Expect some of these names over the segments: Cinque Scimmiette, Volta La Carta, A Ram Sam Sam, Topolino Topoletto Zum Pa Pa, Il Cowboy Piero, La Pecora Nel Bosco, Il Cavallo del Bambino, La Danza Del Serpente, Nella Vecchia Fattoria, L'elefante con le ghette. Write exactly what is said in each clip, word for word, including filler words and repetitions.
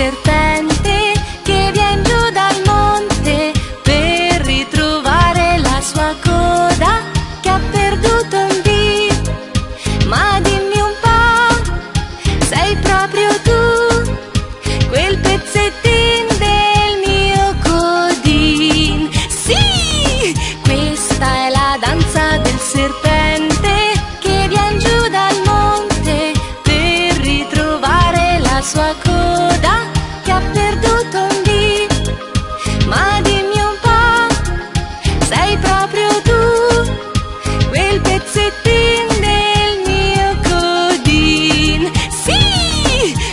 serpente che vien giù dal monte per ritrovare la sua coda che ha perduto un dì. Ma dimmi un po', sei proprio tu quel pezzettin del mio codin? Sì! Questa è la danza del serpente sua coda che ha perduto un dì. Ma dimmi un po', sei proprio tu quel pezzettin del mio codin? Sì!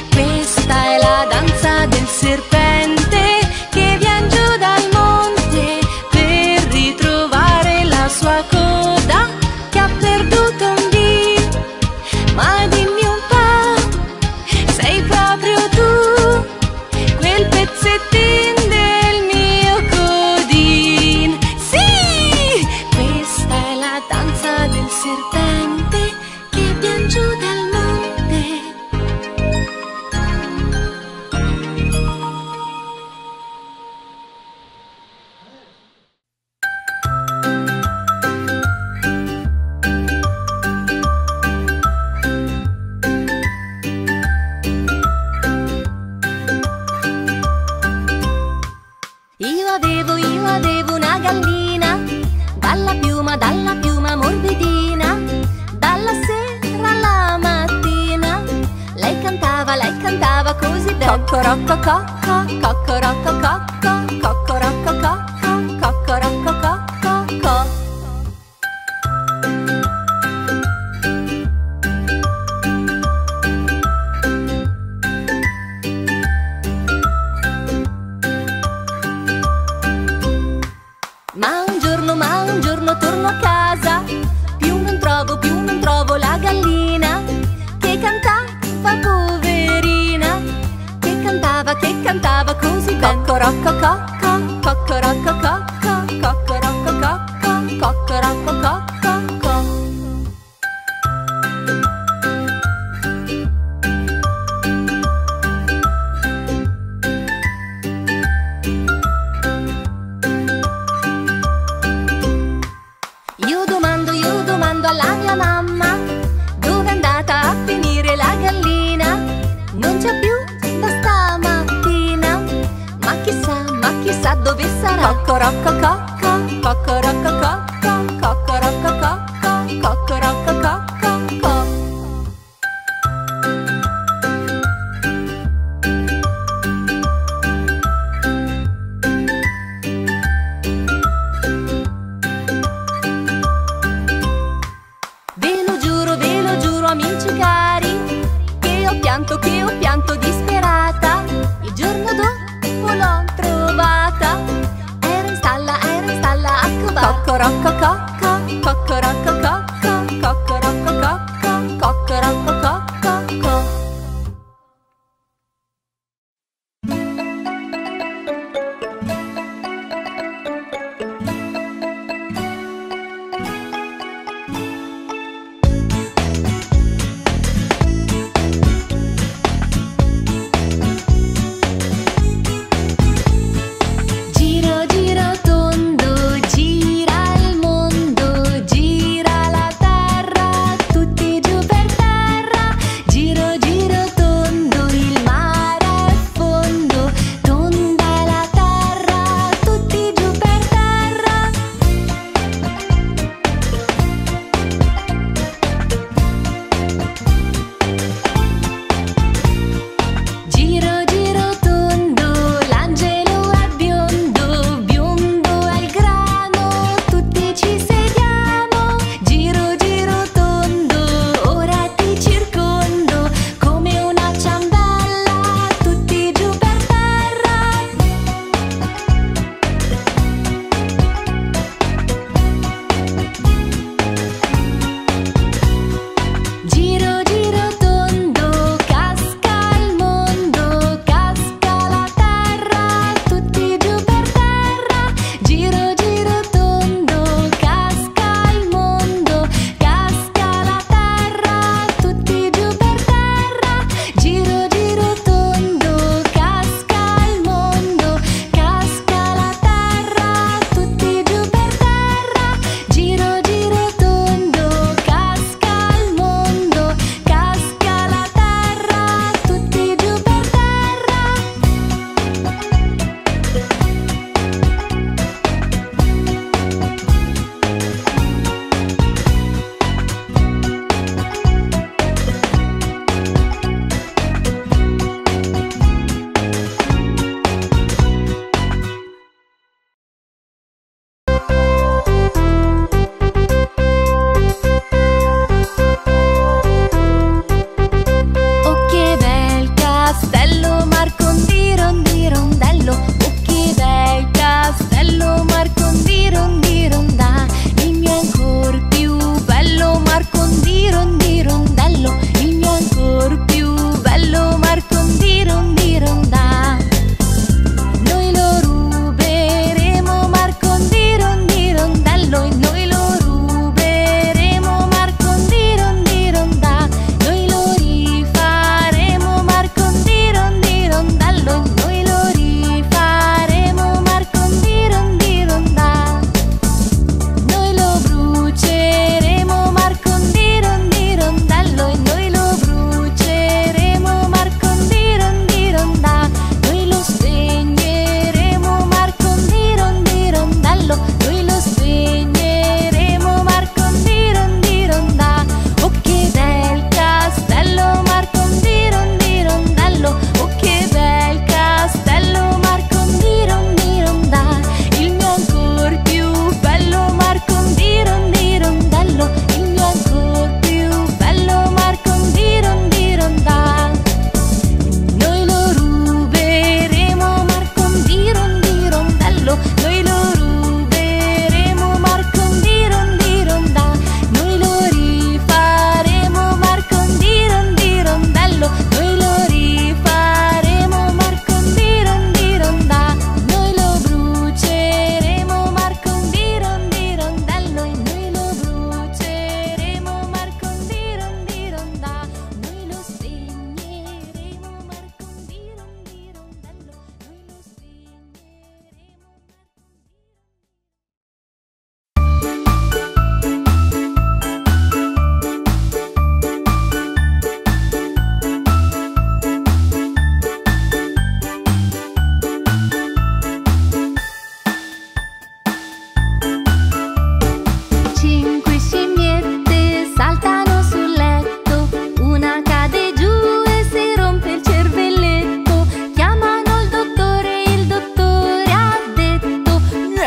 Questa è la danza del serpente che vien giù dal monte per ritrovare la sua coda che ha perduto un dì. Ma dimmi pezzettin del mio codin. Sì! Questa è la danza del serpente che vien giù dal gallina, dalla piuma, dalla piuma morbidina, dalla sera alla mattina, lei cantava, lei cantava così bene. Coccorocococco, coccorocococco, coccorocococco, coccorocococco. Torno a casa, più non trovo, più non trovo la gallina che cantava, poverina, che cantava, che cantava così bene. Coccorocococco, coccorocococco, coccorocococco, coccorocococco. Dove sarà? Coccorocococco, coccorocococco, coccorocococco, coccorocococco. Ve lo giuro, ve lo giuro amici cari, che ho pianto, che ho pianto disperata. Il giorno dopo l'ho trovata, era in stalla, era in stalla a covare. Coccorocococco, coccorocococco, coccorocococco.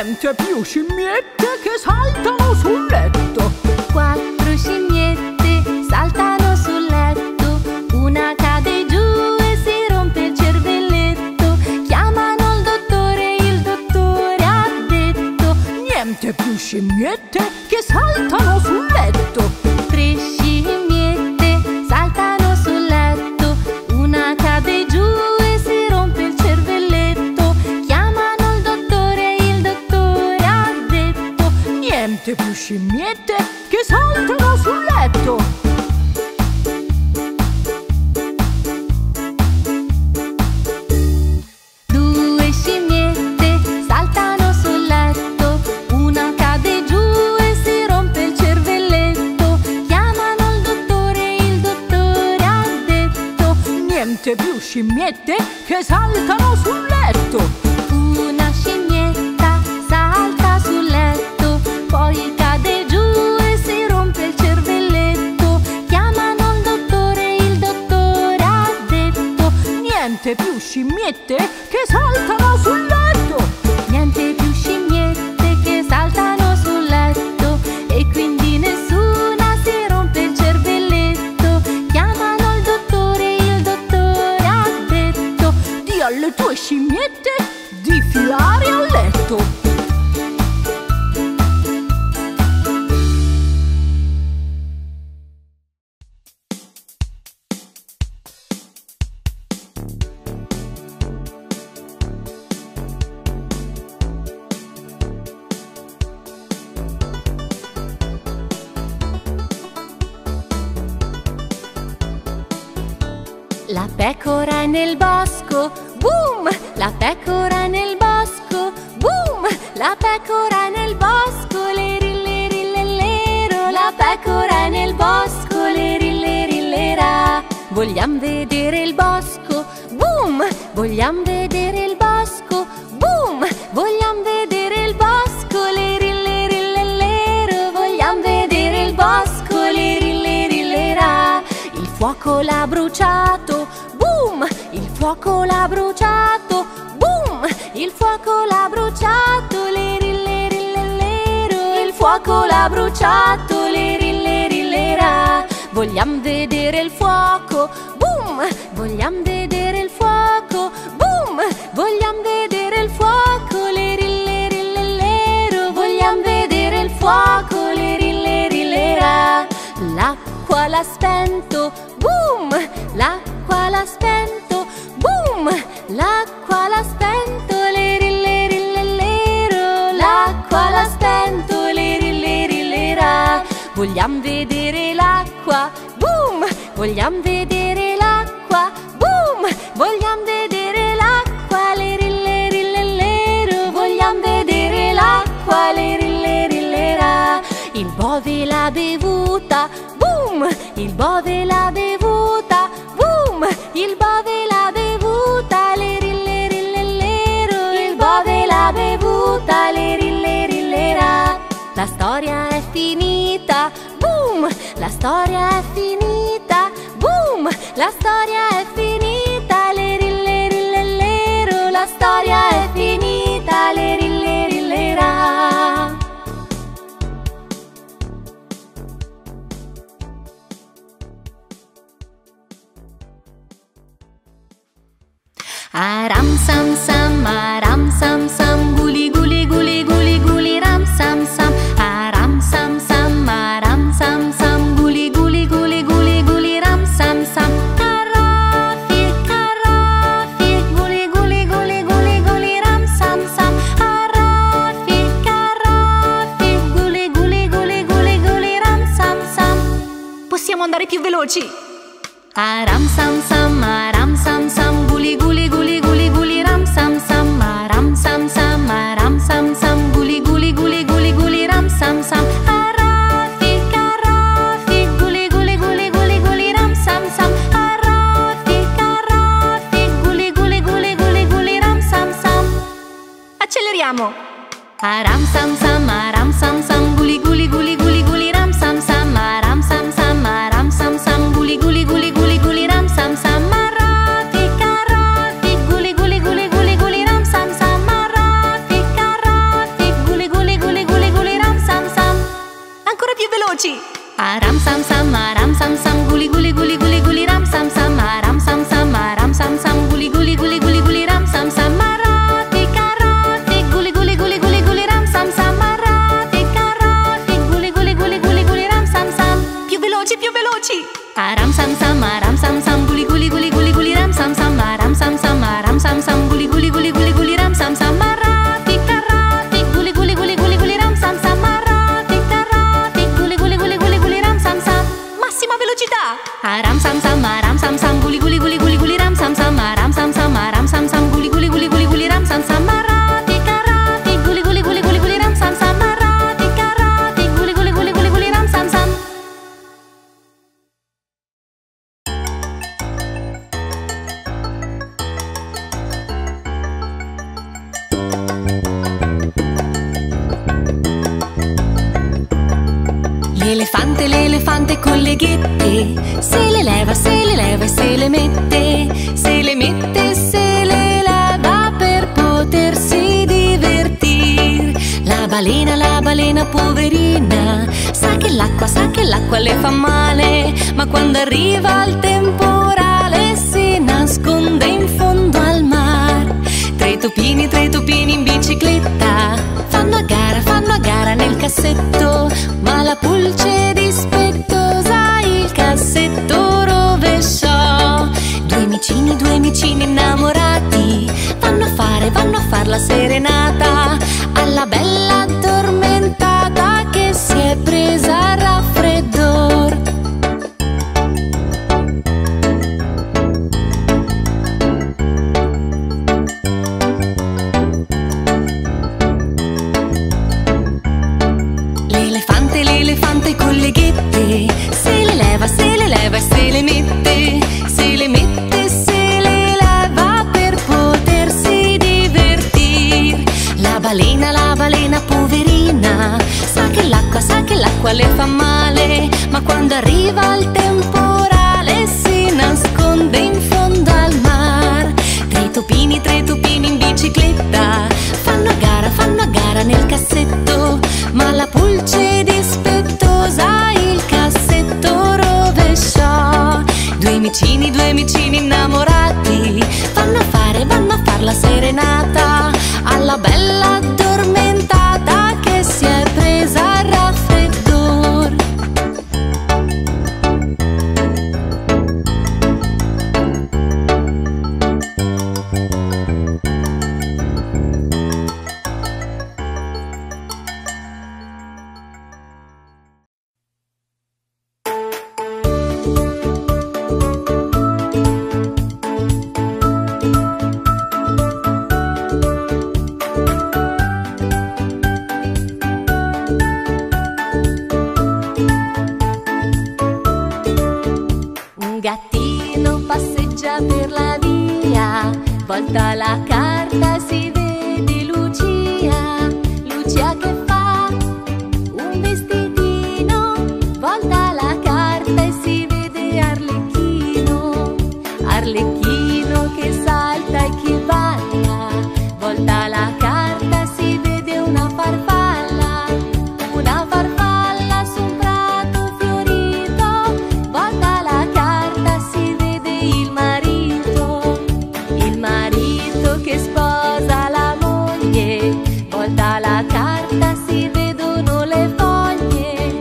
niente più scimmiette che saltano sul letto. Quattro scimmiette saltano sul letto, una cade giù e si rompe il cervelletto. Chiamano il dottore, il dottore ha detto: niente più scimmiette che saltano sul letto. Tre scimmiette saltano sul letto, una cade giù e si rompe il cervelletto. Chiamano il dottore, il dottore ha detto: niente più scimmiette che saltano sul letto. Niente più scimmiette che saltano sul letto. Una scimmietta salta sul letto, poi cade giù e si rompe il cervelletto. Chiamano il dottore, il dottore ha detto: niente più scimmiette che saltano sul letto. Niente più scimmiette che saltano sul letto, e quindi nessuna si rompe il cervelletto. Chiamano alle tue scimmiette di filare al letto. La pecora è nel bosco, boom! La pecora nel bosco, boom! La pecora nel bosco, leri leri lero. La pecora nel bosco, leri leri lera. Vogliam vedere il bosco, boom! Vogliam vedere il bosco, boom! Vogliam vedere il bosco, leri leri lero. Vogliam vedere il bosco, leri leri lera. Il fuoco l'ha bruciato, boom! Il fuoco l'ha bruciato, boom! Il fuoco l'ha bruciato, leri leri lero. Il fuoco l'ha bruciato, leri leri lera. Vogliam vedere il fuoco, boom! Vogliam vedere il fuoco, boom! Vogliam vedere il fuoco, leri leri lero. Vogliam vedere il fuoco, leri leri lera. L'acqua l'ha spento, boom! L'acqua l'ha spento, boom! L'acqua l'ha spento, leri leri lero. L'acqua l'ha spento, leri leri lera. Vogliam vedere l'acqua, boom! Vogliam vedere l'acqua, boom! Vogliam vedere l'acqua, leri leri lero. Vogliam vedere l'acqua, leri leri lera. Il bove l'ha bevuta, boom! Il bove l'ha bevuta, boom! Il bove l'ha bevuta, leri leri lero. Il bove l'ha bevuta, leri leri lera. La storia è finita, boom! La storia è finita, boom! La storia è finita, leri leri lero. La storia è finita, leri leri lera. A ram sam sam, a ram sam sam, guli guli guli guli guli ram sam sam. A ram sam sam, a ram sam sam, guli guli guli guli guli ram sam sam. Carafik, carafik, guli guli guli guli guli ram sam sam. Carafik, carafik, guli guli guli guli guli ram sam sam. Possiamo andare più veloci. A ram sam sam, a ram sam sam, guli guli guli guli guli ram sam sam. A ram sam sam, a ram sam sam, guli guli guli guli guli ram sam sam. Carafik, carafik, guli guli guli guli guli ram sam sam. Carafik, carafik, guli guli guli guli guli ram sam sam. Acceleriamo. A ram sam sam, a ram sam sam, guli guli guli guli guli ram sam sam. A ram sam sam, a ram sam sam, guli guli guli guli guli ram sam sam. Rafik, rafik, guli guli guli guli guli ram sam sam. Rafik, rafik, veloci! A Ram Sam Sam, A Ram Sam Sam, guli guli guli guli guli Ram Sam Sam, A Ram Sam Sam, A Ram Sam Sam, guli guli guli guli guli Ram Sam Sam. Marate carote, guli guli guli guli guli Ram Sam Sam. Marate carote, guli guli guli guli guli Ram Sam Sam. Più veloci, più veloci! A Ram Sam Sam, A Ram Sam Sam, guli guli guli guli guli Ram Sam Sam, A Ram Sam Sam, A Ram Sam Sam, guli guli guli guli guli Ram Sam Sam. A Ram Sam Sam, A Ram Sam Sam, guli guli guli guli guli Ram Sam Sam, A Ram Sam Sam, A Ram Sam Sam, guli guli guli guli guli Ram Sam Sam. Marate carate, guli guli guli guli guli Ram Sam Sam. Marate carate, guli guli guli guli guli Ram Sam Sam. L'elefante, l'elefante con le ghette, se le leva, se le leva e se le mette, se le mette, se le lava per potersi divertir. La balena, la balena poverina, sa che l'acqua, sa che l'acqua le fa male, ma quando arriva il temporale si nasconde in fondo al mare. Tre topini, tre topini in bicicletta, fanno a gara, fanno a gara nel cassetto, ma la pulce dispettosa il cassetto rovesciò. Due amicini, due amicini innamorati, vanno a fare, vanno a far la serenata alla bella addormentata che si è presa a raffreddor. L'elefante con le ghette, se le leva, se le leva e se le mette, se le mette, se le leva per potersi divertir. La balena, la balena poverina, sa che l'acqua, sa che l'acqua le fa male, ma quando arriva il temporale si nasconde in fondo al mare. Tre topini, tre topini in bicicletta, fanno a gara, fanno a gara nel cassetto, ma la pulce dispettosa il cassetto rovesciò. Due amicini, due amicini innamorati, vanno a fare, vanno a far la serenata alla bella addormentata che si è presa a raffreddor. Volta la carta si vede Lucia, Lucia che fa un vestitino, volta la carta e si vede Arlecchino, Arlecchino che salta e che balla, volta la carta si vede una farfalla, una farfalla su un prato fiorito, volta la carta si vede il marito, che sposa la moglie, volta la carta si vedono le foglie,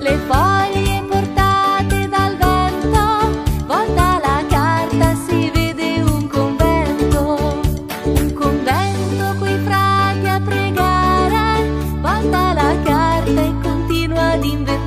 le foglie portate dal vento, volta la carta si vede un convento, un convento coi frati a pregare, volta la carta e continua ad inventare.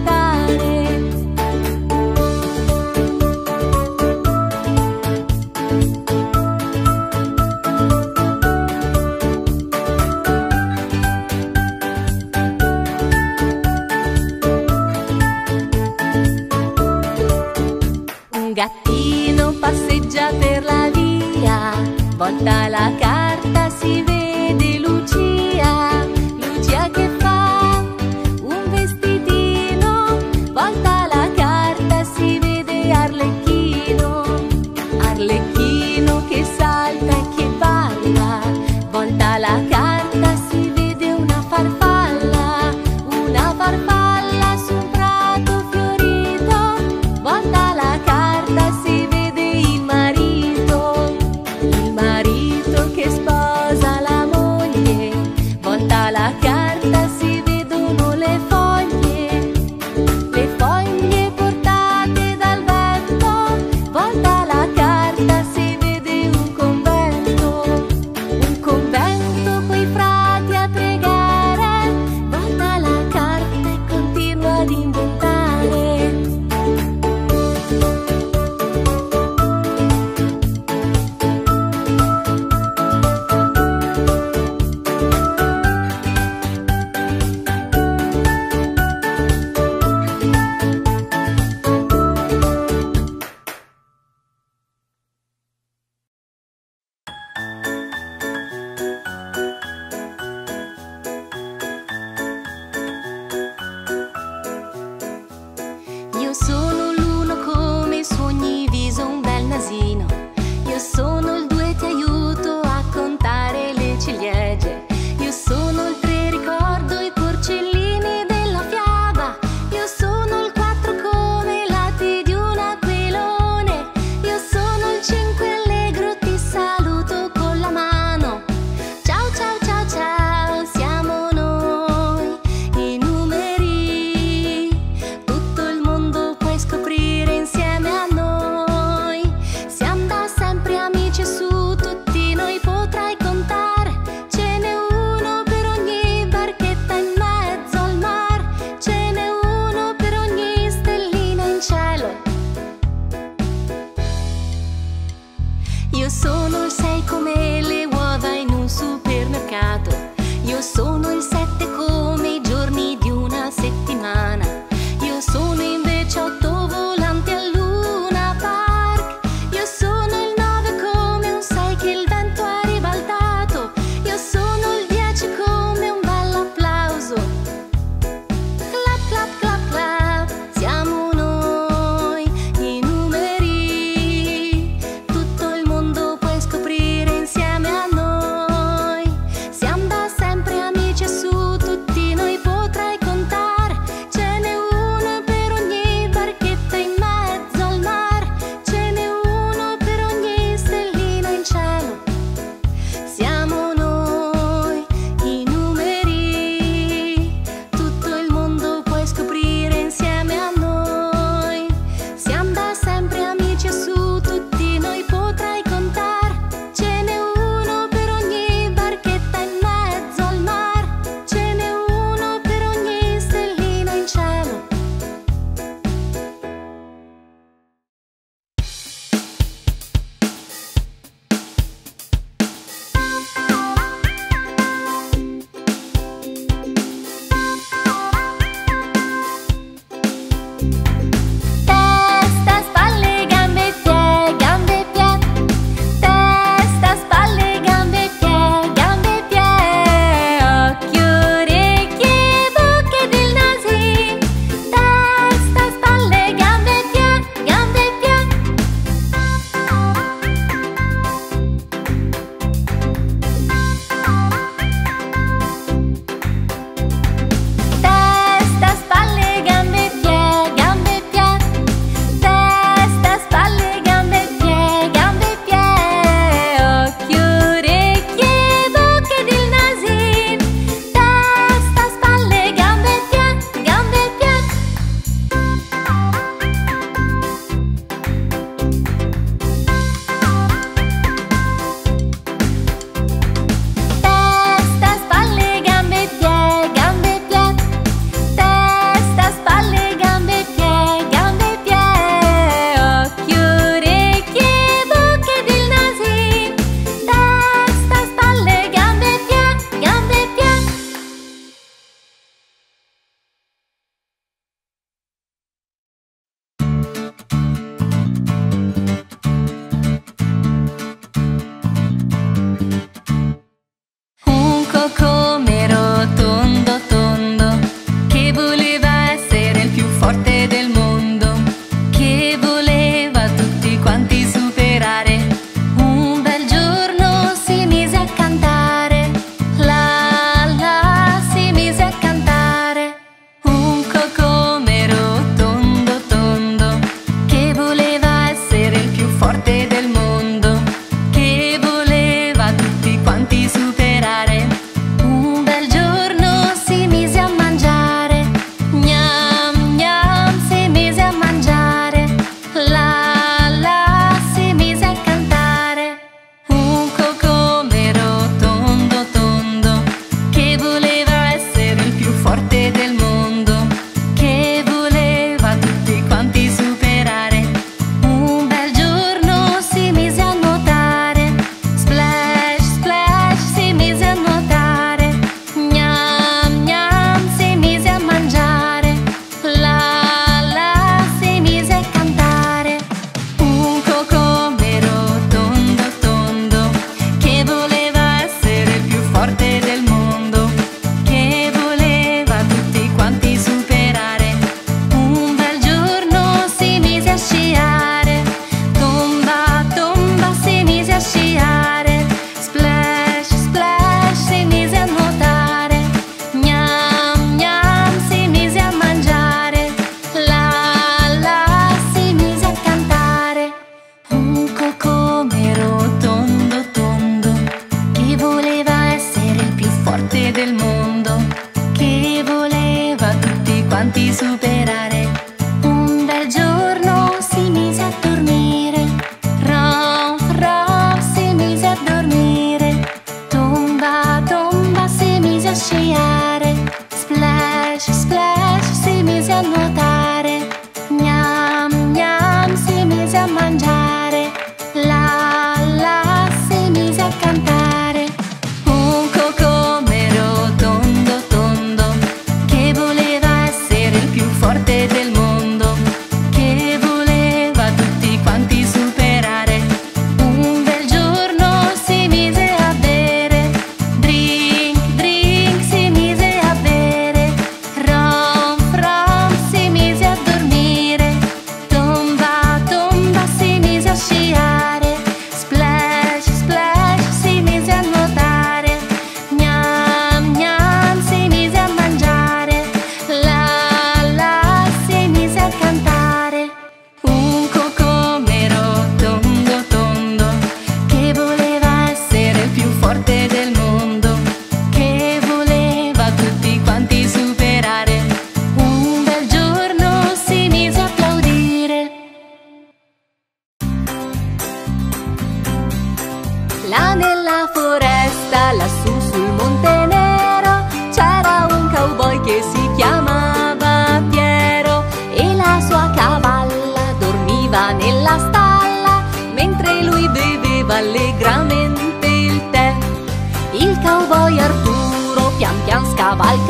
Gattino passeggia per la via, volta la carta si vede Lucia, Lucia che fa un vestitino, volta la carta si vede Arlecchino, Arlecchino che salta e che balla, volta la carta si vede una farfalla, una farfalla su un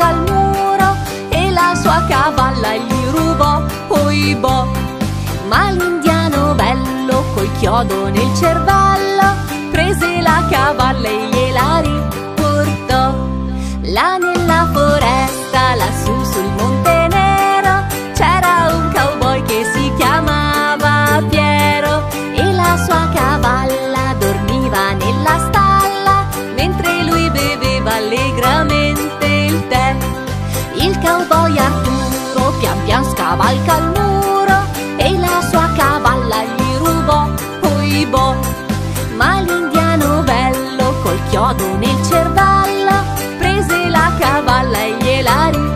accanto al muro e la sua cavalla gli rubò. Oibò! Ma l'indiano bello col chiodo nel cervello prese la cavalla e gliela riportò. Là nella foresta, lassù sul monte nero, c'era un cowboy che si chiamava Piero e la sua cavalla dormiva nella stalla mentre lui beveva allegramente il tè. Il cowboy Arturo pian pian scavalca il muro e la sua cavalla gli rubò. Oibò! Ma l'indiano bello col chiodo nel cervello prese la cavalla e gliela riportò.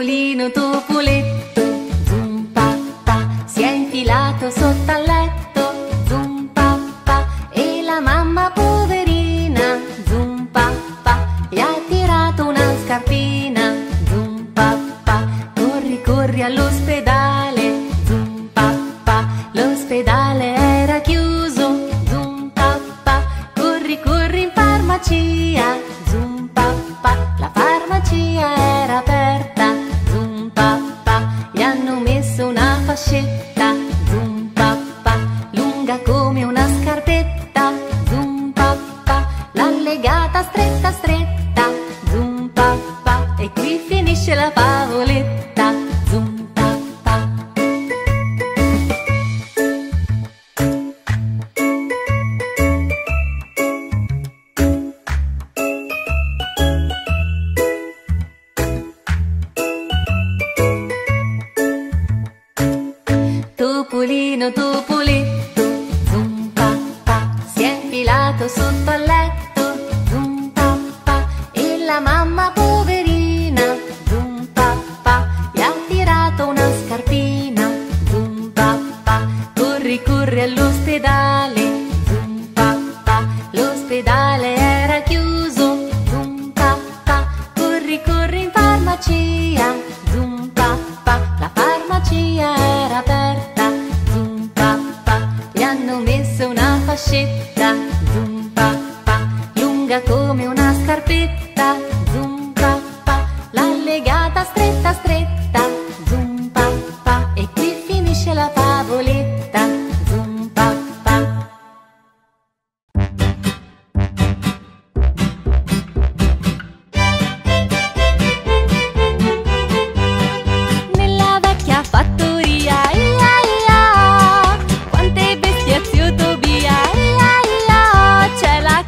Topolino Topoletto Zum Pa Pa si è infilato sotto al letto, Zum Pa Pa, e la mamma poverina, Zum Pa Pa, gli ha tirato una scarpina, Zum Pa Pa, corri corri all'ospedale, Zum Pa Pa, l'ospedale era chiuso, Zum Pa Pa, corri corri in farmacia, Zum Pa Pa, la farmacia era aperta, Zum Pa Pa, gli hanno messo una fascetta, Zum Pa Pa, lunga come una scarpetta, Zum Pa Pa, l'han legata stretta stretta, Zum Pa Pa, e qui finisce la favoletta, Zum Pa Pa. Topolino Topoletto Zum Pa Pa si è infilato sotto al letto, Zum Pa Pa, e la mamma poverina, Zum Pa Pa, gli ha tirato una scarpina, Zum Pa Pa, corri corri all'ospedale, Zum Pa Pa, l'ospedale era chiuso, Zum Pa Pa, corri corri in farmacia, Zum Pa Pa, la farmacia era aperta, una fascetta, Zum Pa Pa, lunga come una scarpetta, Zum Pa Pa, l'ha legata stretta stretta, Zum Pa Pa, e qui finisce la favoletta, Zum Pa Pa. Nella vecchia fattoria,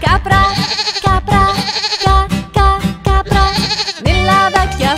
capra, capra, ca, ca, capra, nella vecchia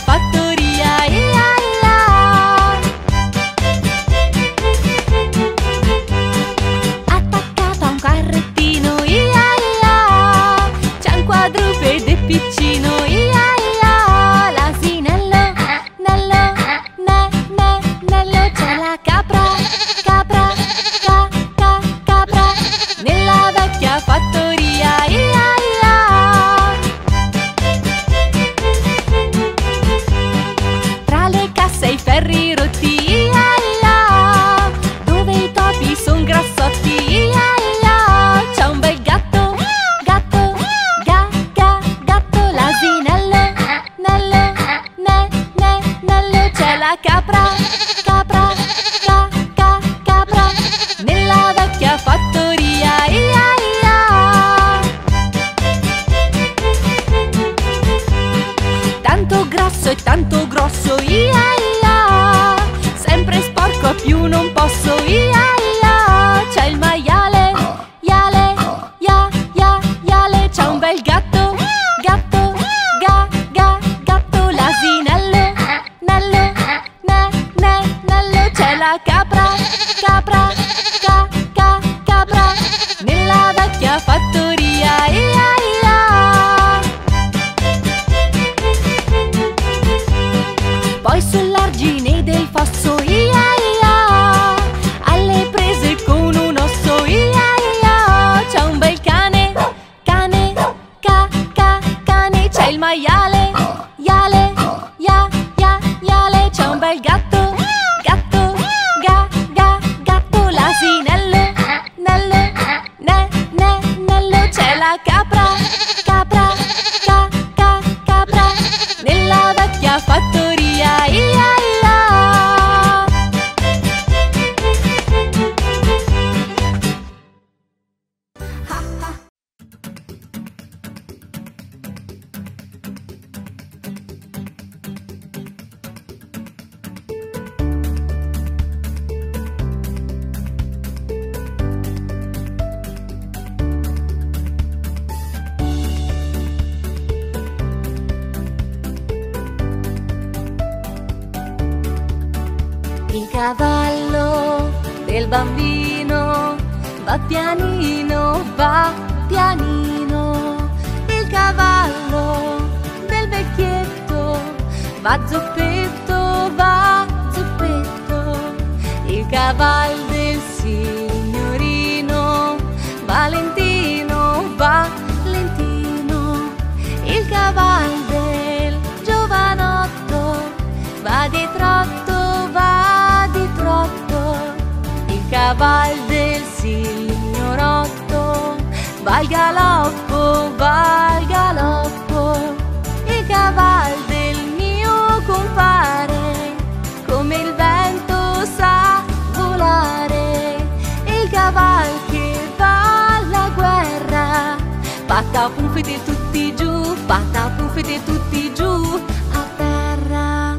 fattoria, ia, ia. Tanto grasso e tanto grosso, ia, ia, sempre sporco più non posso, ia, ia, c'è il maiale, iale, ia, ia, iale, c'è un bel gatto, gatto, ga, ga, gatto, l'asinello, nello, c'è la capra, capra, ca, ca, capra, nella vecchia fattoria, ia, ia. Poi sull'argine del fosso, ia, ia, alle prese con un osso, ia, ia, c'è un bel cane, cane, ca, ca, cane, c'è il maiale, iale, ia, ia, iale, c'è un bel gatto, capra, capra, ca, ca, capra, nella vecchia fattoria, ia, ia. Il cavallo del bambino va pianino, va pianino. Il cavallo del vecchietto va zoppetto. va Zuppetto, il cavallo del signorino Valentino, Valentino, il cavallo del giovanotto, va di trotto, va di trotto, il cavallo del signorotto, va al galoppo, va al galoppo, il cavallo del mio compare, come il vento sa volare, il cavallo che va alla guerra, patta puffete tutti giù, patta puffete tutti giù a terra.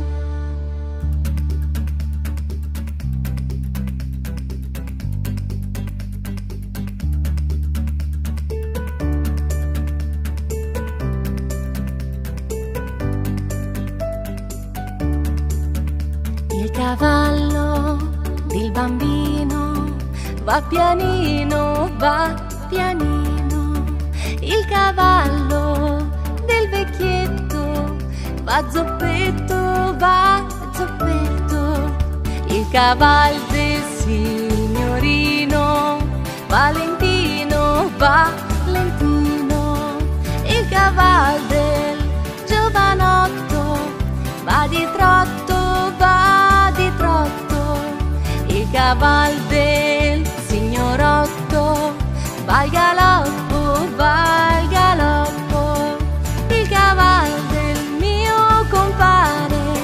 Il cavallo del bambino va pianino, va pianino, il cavallo del vecchietto va zoppetto, va zoppetto, il cavallo del signorino Valentino, Valentino, il cavallo del giovanotto va di trotto, va di trotto, il cavallo del signorotto, va al galoppo, va al galoppo, il cavallo del mio compare,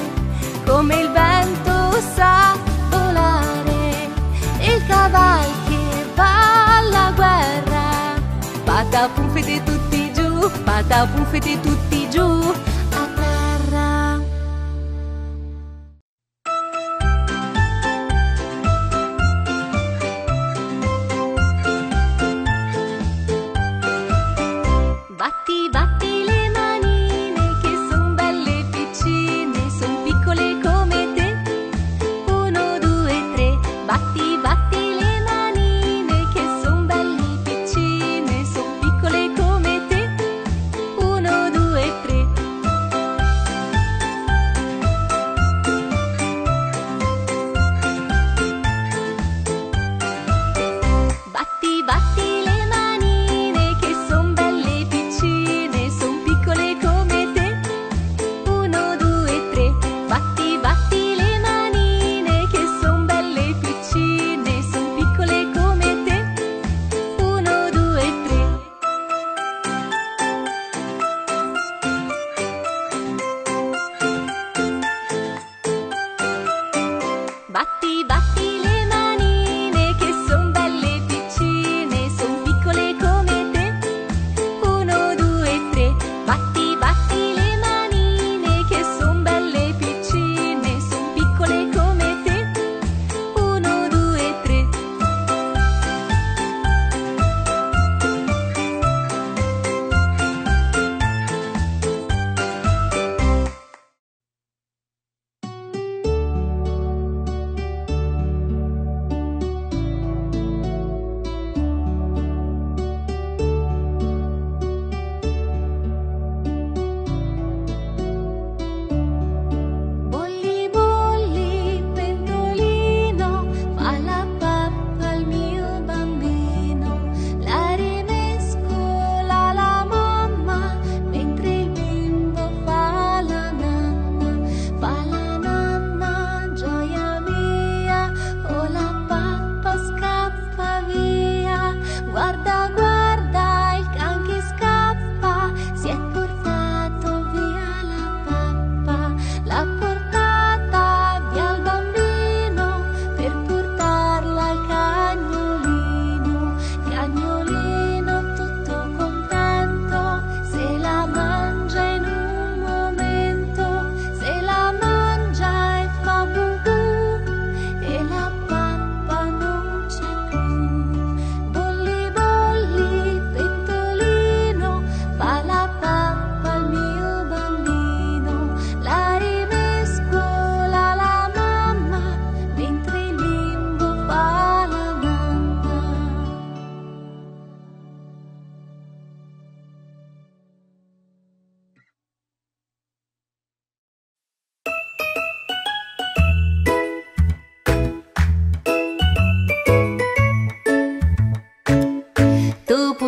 come il vento sa volare, il cavallo che va alla guerra, patapuffete tutti giù, patapuffete tutti giù. Uno, due,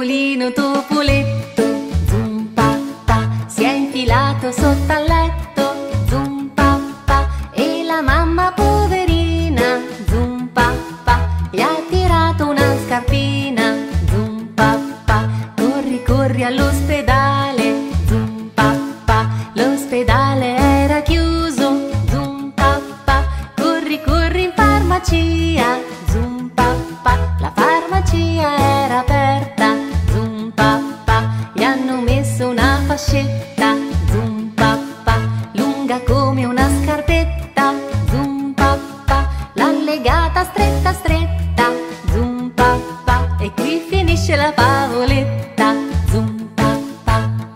Topolino Topoletto zum pa pa, si è infilato sotto al letto zum pa pa, e la mamma poverina zum pa pa, gli ha tirato una scarpina zum pa pa, corri corri all'ospedale zum pa pa, l'ospedale era chiuso zum pa pa, corri corri in farmacia zum pa pa, la farmacia era aperta zum pa pa, gli hanno messo una fascetta zum pa pa, lunga come una scarpetta zum pa pa, l'han legata stretta stretta zum pa pa, e qui finisce la favoletta zum pa pa.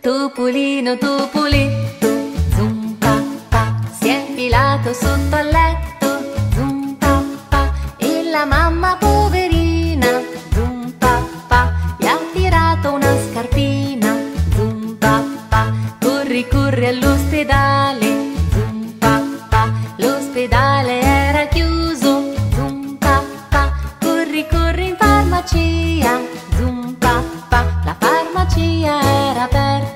Topolino Topoletto zum pa pa, si è infilato sotto al letto zum pa pa, e la mamma poverina zum pa pa, gli ha tirato una scarpina zum pa pa, corri corri all'ospedale zum pa pa, l'ospedale era chiuso zum pa pa, corri corri in farmacia zum pa pa, la farmacia era aperta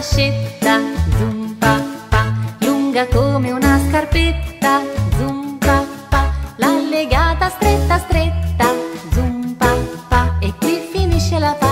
fascetta zum pa pa, lunga come una scarpetta zum pa pa, l'ha legata stretta stretta zum pa pa, e qui finisce la favoletta.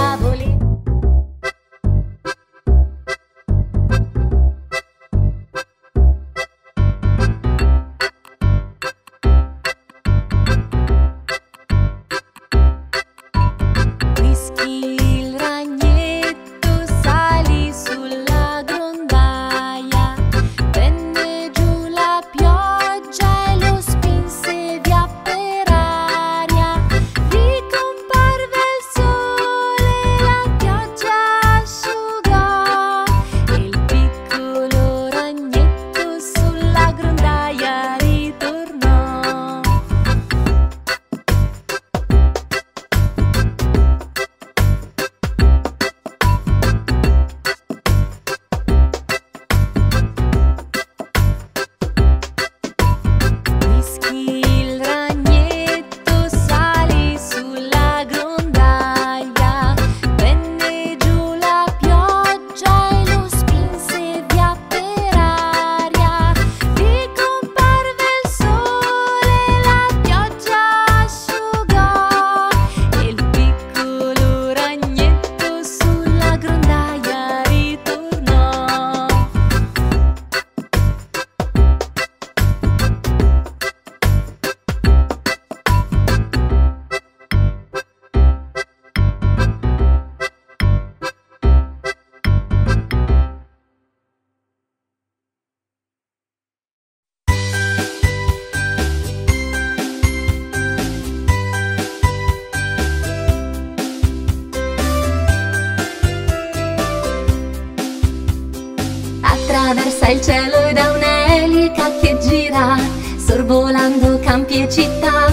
Attraversa il cielo da un'elica che gira, sorvolando campi e città.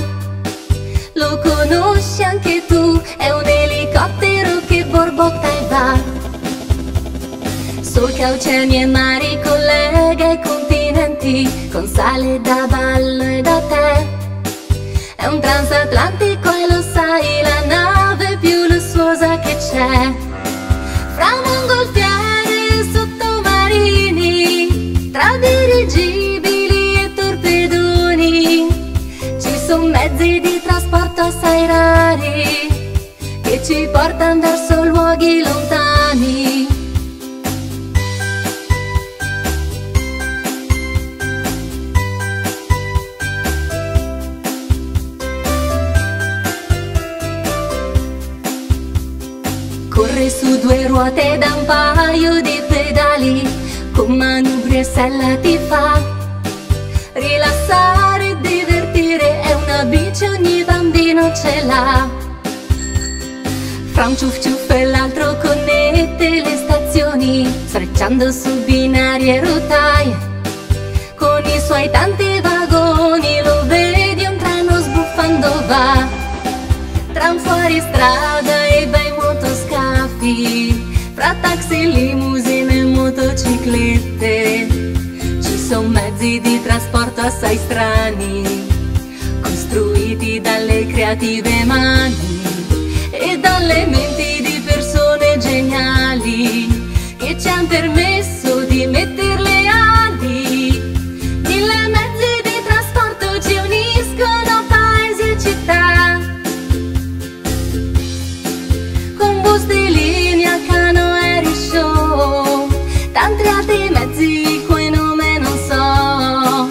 Lo conosci anche tu, è un elicottero che borbotta e va. Solca oceani e mari, collega i continenti, con sale da ballo e da tè. È un transatlantico e lo sai, la nave più lussuosa che c'è. Fra mongolfiere e sottomarini, tra dirigibili e torpedoni, ci sono mezzi di trasporto assai rari che ci portano verso luoghi lontani. Corre su due ruote da un paio di pedali, con manubri e sella ti fa rilassare e divertire, è una bici ogni bambino ce l'ha. Fra un ciuff ciuff e l'altro connette le stazioni, sfrecciando su binari e rotaie. Con i suoi tanti vagoni lo vedi un treno sbuffando va. Tra taxi, limousine e motociclette ci sono mezzi di trasporto assai strani, costruiti dalle creative mani e dalle menti di persone geniali che ci hanno permesso di mettere le ali. Mille mezzi di trasporto ci uniscono paesi e città, con bus di linea, canoeri, show, tanti altri mezzi di cui nome non so.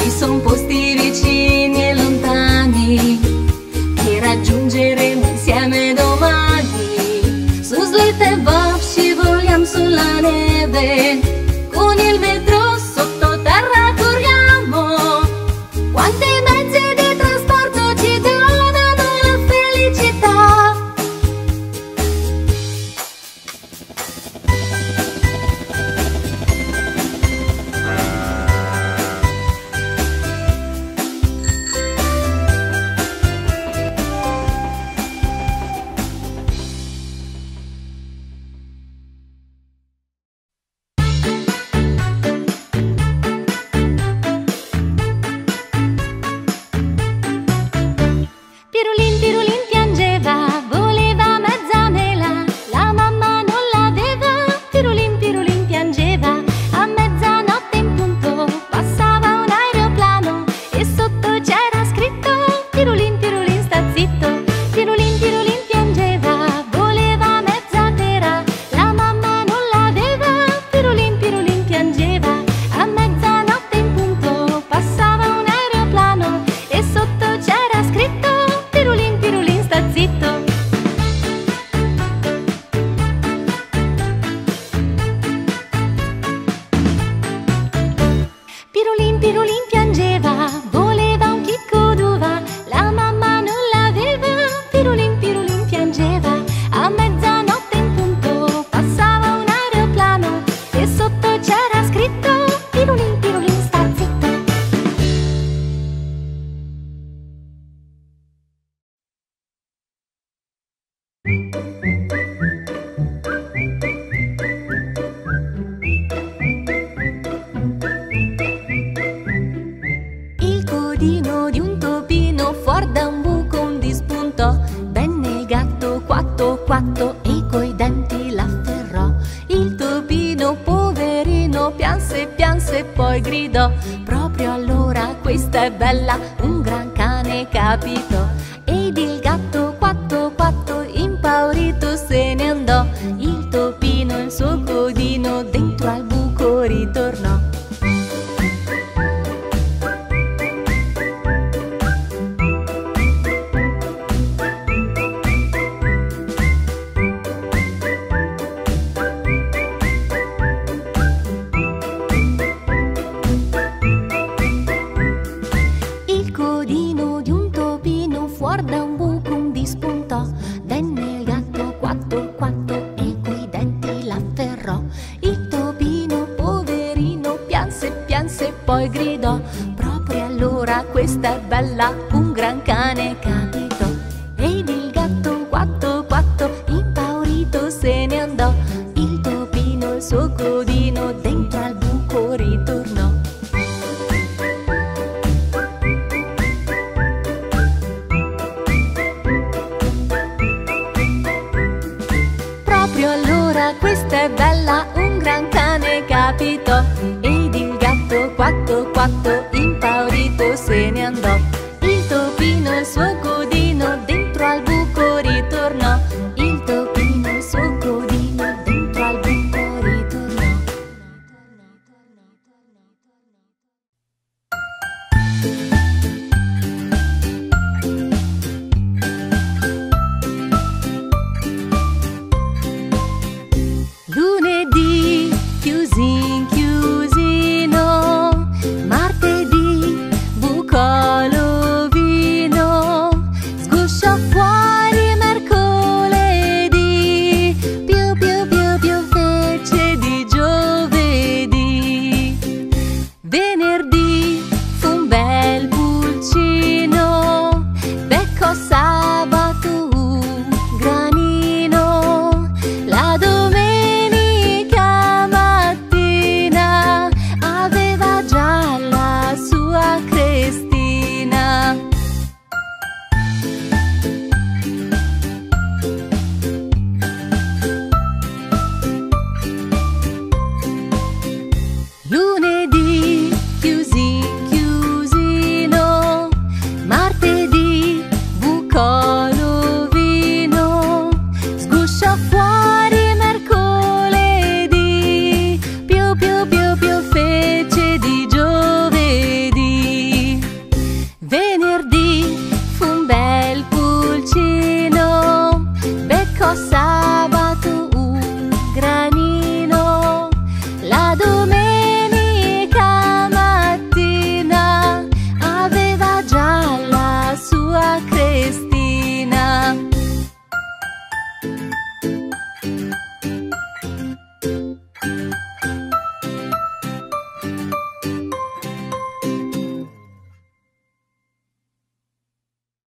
Ci sono posti vicini e lontani che raggiungeremo insieme domani. Su slitte e bob scivoliamo sulla neve, con il metro sottoterra corriamo. Quanti mezzi di trasporto ci donano la ferrò. Capitò ed il gatto quatto quatto impaurito se ne andò.